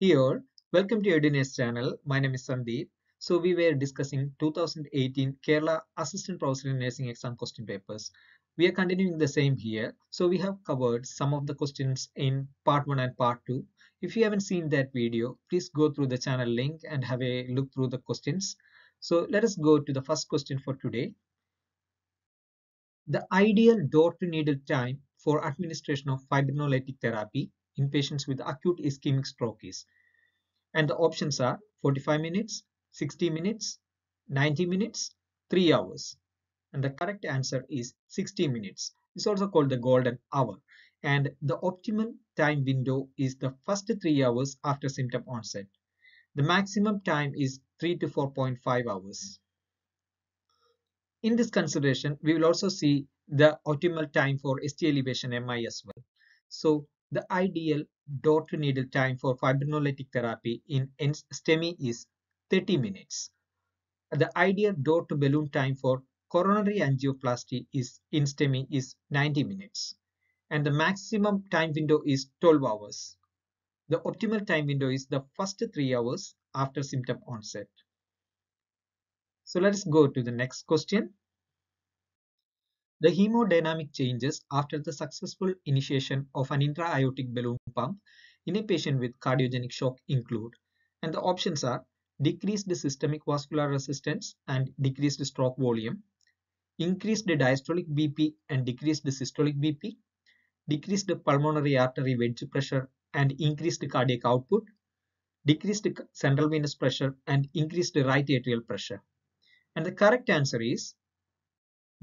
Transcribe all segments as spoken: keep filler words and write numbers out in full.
Here, welcome to E D U NURSE channel. My name is Sandeep. So we were discussing two thousand eighteen Kerala Assistant Professor in Nursing exam question papers. We are continuing the same here. So we have covered some of the questions in part one and part two. If you haven't seen that video, please go through the channel link and have a look through the questions. So let us go to the first question for today. The ideal door-to-needle time for administration of fibrinolytic therapy in patients with acute ischemic stroke is, and the options are forty-five minutes, sixty minutes, ninety minutes, three hours, and the correct answer is sixty minutes. It's also called the golden hour, and the optimum time window is the first three hours after symptom onset. The maximum time is three to four point five hours. In this consideration, we will also see the optimal time for S T elevation M I as well. So the ideal door-to-needle time for fibrinolytic therapy in STEMI is thirty minutes. The ideal door-to-balloon time for coronary angioplasty is in STEMI is ninety minutes. And the maximum time window is twelve hours. The optimal time window is the first three hours after symptom onset. So let us go to the next question. The hemodynamic changes after the successful initiation of an intra-aortic balloon pump in a patient with cardiogenic shock include, and the options are decreased systemic vascular resistance and decreased stroke volume, increased diastolic B P and decreased systolic B P, decreased pulmonary artery ventricular pressure and increased cardiac output, decreased central venous pressure and increased right atrial pressure. And the correct answer is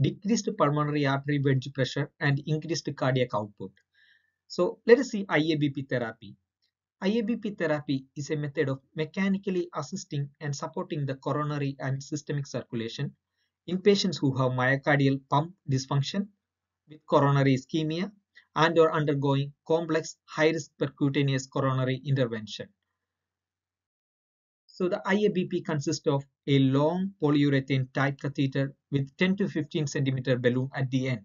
decreased pulmonary artery ventricular pressure and increased cardiac output. So let us see I A B P therapy. I A B P therapy is a method of mechanically assisting and supporting the coronary and systemic circulation in patients who have myocardial pump dysfunction with coronary ischemia and or undergoing complex high-risk percutaneous coronary intervention. So the I A B P consists of a long polyurethane type catheter with ten to fifteen centimeter balloon at the end.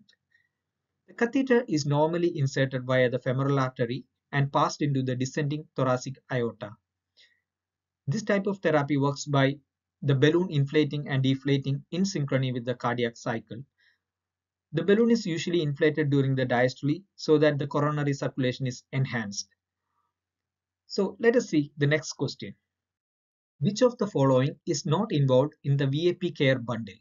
The catheter is normally inserted via the femoral artery and passed into the descending thoracic aorta. This type of therapy works by the balloon inflating and deflating in synchrony with the cardiac cycle. The balloon is usually inflated during the diastole so that the coronary circulation is enhanced. So let us see the next question. Which of the following is not involved in the V A P care bundle?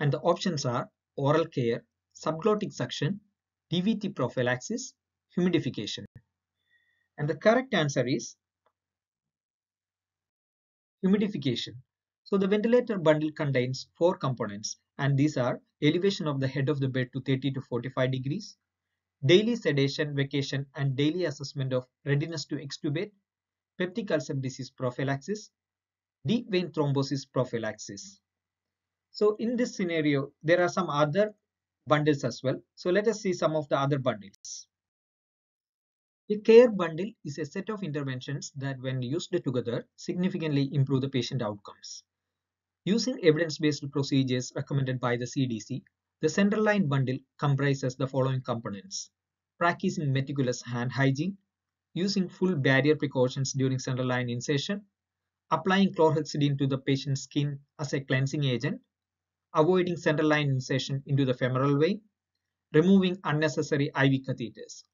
And the options are oral care, subglottic suction, D V T prophylaxis, humidification. And the correct answer is humidification. So the ventilator bundle contains four components, and these are elevation of the head of the bed to thirty to forty-five degrees, daily sedation, vacation, and daily assessment of readiness to extubate, peptic ulcer disease prophylaxis, deep vein thrombosis prophylaxis. So in this scenario, there are some other bundles as well. So let us see some of the other bundles. The care bundle is a set of interventions that, when used together, significantly improve the patient outcomes. Using evidence-based procedures recommended by the C D C, the centerline bundle comprises the following components: practicing meticulous hand hygiene, using full barrier precautions during centerline insertion, applying chlorhexidine to the patient's skin as a cleansing agent, avoiding centerline insertion into the femoral vein, removing unnecessary I V catheters.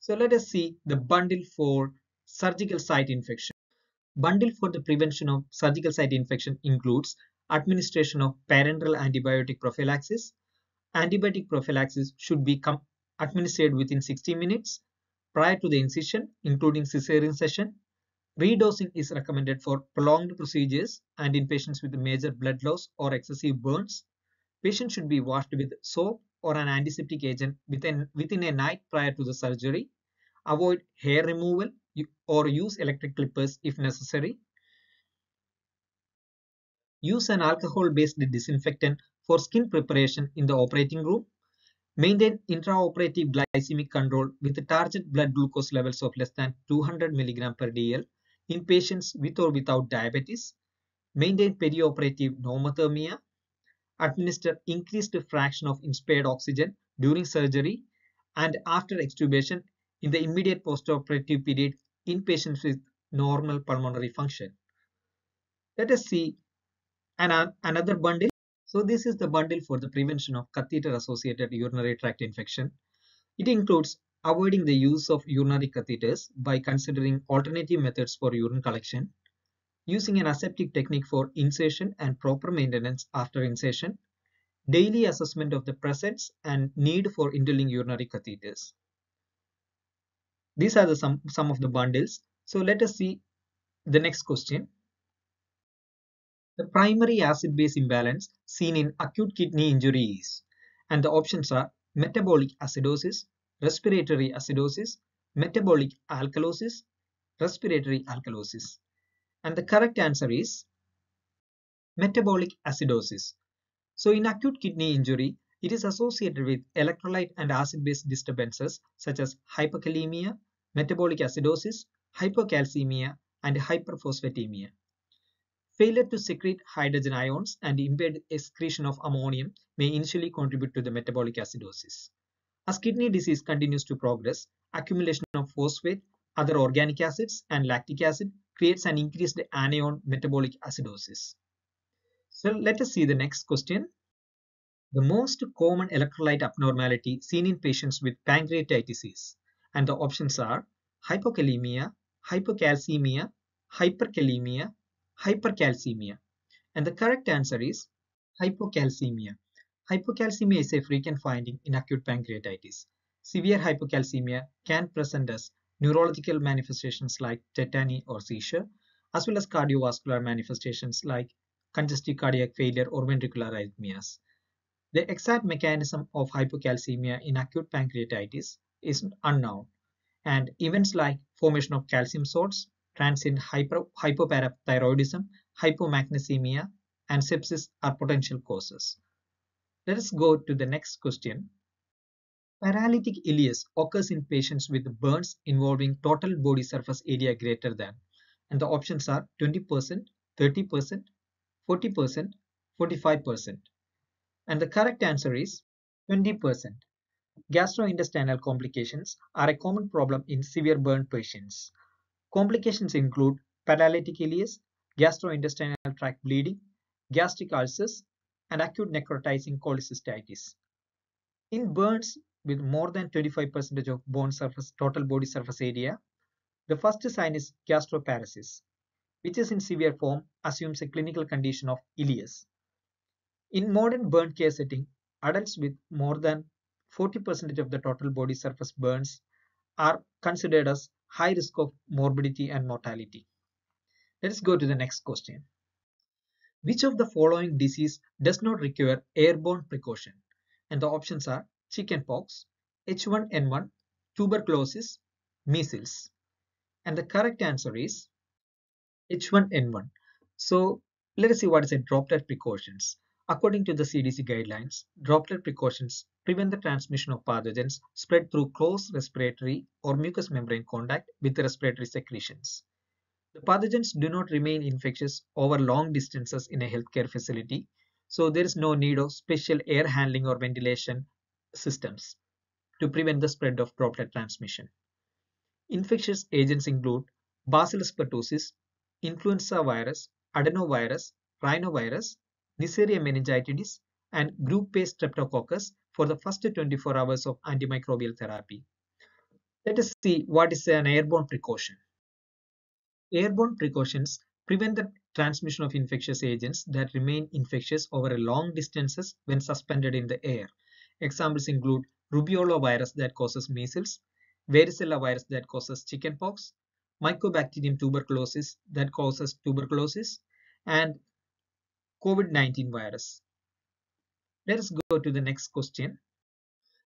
So let us see the bundle for surgical site infection. Bundle for the prevention of surgical site infection includes administration of parenteral antibiotic prophylaxis. Antibiotic prophylaxis should be administered within sixty minutes prior to the incision, including cesarean session. Redosing is recommended for prolonged procedures and in patients with major blood loss or excessive burns. Patient should be washed with soap or an antiseptic agent within, within a night prior to the surgery. Avoid hair removal or use electric clippers if necessary. Use an alcohol-based disinfectant for skin preparation in the operating room. Maintain intraoperative glycemic control with target blood glucose levels of less than two hundred milligrams per D L. In patients with or without diabetes, maintain perioperative normothermia, administer increased fraction of inspired oxygen during surgery and after extubation in the immediate postoperative period in patients with normal pulmonary function. Let us see an, another bundle. So this is the bundle for the prevention of catheter-associated urinary tract infection. It includes avoiding the use of urinary catheters by considering alternative methods for urine collection, using an aseptic technique for insertion and proper maintenance after insertion, daily assessment of the presence and need for indwelling urinary catheters. These are the some, some of the bundles. So let us see the next question. The primary acid-base imbalance seen in acute kidney injury is, and the options are metabolic acidosis, respiratory acidosis, metabolic alkalosis, respiratory alkalosis. And the correct answer is metabolic acidosis. So in acute kidney injury, it is associated with electrolyte and acid-base disturbances such as hyperkalemia, metabolic acidosis, hypercalcemia, and hyperphosphatemia. Failure to secrete hydrogen ions and impaired excretion of ammonium may initially contribute to the metabolic acidosis. As kidney disease continues to progress, accumulation of phosphate, other organic acids, and lactic acid creates an increased anion metabolic acidosis. So let us see the next question. The most common electrolyte abnormality seen in patients with pancreatitis is, and the options are hypokalemia, hypocalcemia, hyperkalemia, hypercalcemia. And the correct answer is hypocalcemia. Hypocalcemia is a frequent finding in acute pancreatitis. Severe hypocalcemia can present as neurological manifestations like tetany or seizure, as well as cardiovascular manifestations like congestive cardiac failure or ventricular arrhythmias. The exact mechanism of hypocalcemia in acute pancreatitis is unknown, and events like formation of calcium salts, transient hyper, hypoparathyroidism, hypomagnesemia, and sepsis are potential causes. Let us go to the next question. Paralytic ileus occurs in patients with burns involving total body surface area greater than, and the options are twenty percent, thirty percent, forty percent, forty-five percent. And the correct answer is twenty percent. Gastrointestinal complications are a common problem in severe burn patients. Complications include paralytic ileus, gastrointestinal tract bleeding, gastric ulcers, and acute necrotizing cholecystitis. In burns with more than twenty-five percent of bone surface, total body surface area, the first sign is gastroparesis, which is in severe form assumes a clinical condition of ileus. In modern burn care setting, adults with more than forty percent of the total body surface burns are considered as high risk of morbidity and mortality. Let us go to the next question. Which of the following disease does not require airborne precaution? And the options are chickenpox, H one N one, tuberculosis, measles. And the correct answer is H one N one. So let us see what is a droplet precautions. According to the C D C guidelines, droplet precautions prevent the transmission of pathogens spread through close respiratory or mucous membrane contact with respiratory secretions. The pathogens do not remain infectious over long distances in a healthcare facility, so there is no need of special air handling or ventilation systems to prevent the spread of droplet transmission. Infectious agents include Bacillus pertussis, influenza virus, adenovirus, rhinovirus, Neisseria meningitis, and group A streptococcus for the first twenty-four hours of antimicrobial therapy. Let us see what is an airborne precaution. Airborne precautions prevent the transmission of infectious agents that remain infectious over long distances when suspended in the air. Examples include Rubiola virus that causes measles, Varicella virus that causes chickenpox, Mycobacterium tuberculosis that causes tuberculosis, and COVID nineteen virus. Let us go to the next question.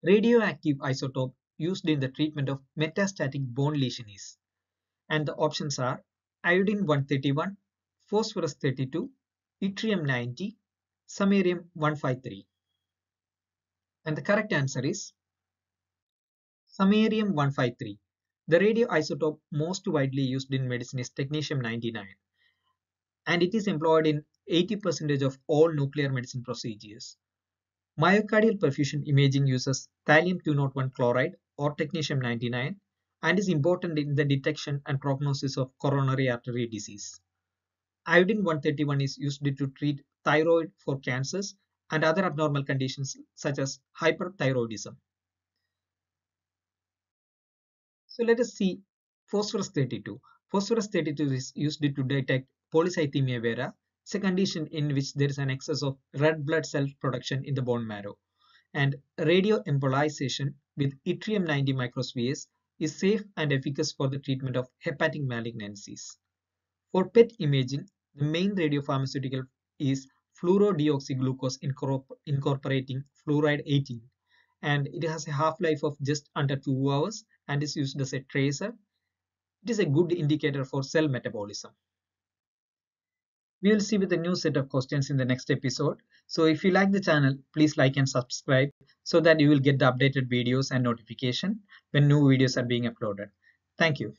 Radioactive isotope used in the treatment of metastatic bone lesion is, and the options are iodine one thirty-one, phosphorus thirty-two, yttrium ninety, samarium one fifty-three. And the correct answer is samarium one fifty-three. The radioisotope most widely used in medicine is technetium ninety-nine, and it is employed in eighty percent of all nuclear medicine procedures. Myocardial perfusion imaging uses thallium two oh one chloride or technetium ninety-nine, and is important in the detection and prognosis of coronary artery disease. iodine one thirty-one is used to treat thyroid for cancers and other abnormal conditions such as hyperthyroidism. So let us see phosphorus thirty-two. Phosphorus thirty-two is used to detect polycythemia vera. It's a condition in which there is an excess of red blood cell production in the bone marrow. And radioembolization with yttrium ninety microspheres is safe and efficacious for the treatment of hepatic malignancies. For P E T imaging, the main radiopharmaceutical is fluorodeoxyglucose incorporating fluoride eighteen, and it has a half-life of just under two hours and is used as a tracer. It is a good indicator for cell metabolism. We will see with a new set of questions in the next episode. So if you like the channel, please like and subscribe so that you will get the updated videos and notification when new videos are being uploaded. Thank you.